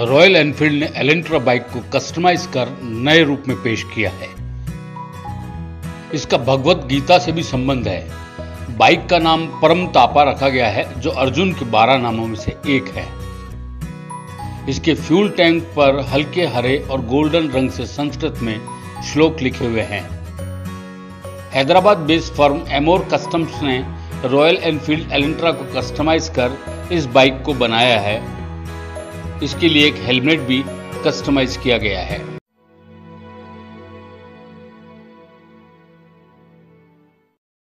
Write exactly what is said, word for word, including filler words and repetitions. Royal Enfield ने Elantra bike को customise कर नए रूप में पेश किया है। इसका भगवद गीता से भी संबंध है। बाइक का नाम परमतापा रखा गया है, जो अर्जुन के बारह नामों में से एक है। इसके फ्यूल टैंक पर हल्के हरे और गोल्डन रंग से संस्कृत में श्लोक लिखे हुए हैं। Hyderabad based firm Amor customs ने रॉयल एनफील्ड एलेंट्रा को कस्टमाइज कर इस बाइक को बनाया है। इसके लिए एक हेलमेट भी कस्टमाइज किया गया है।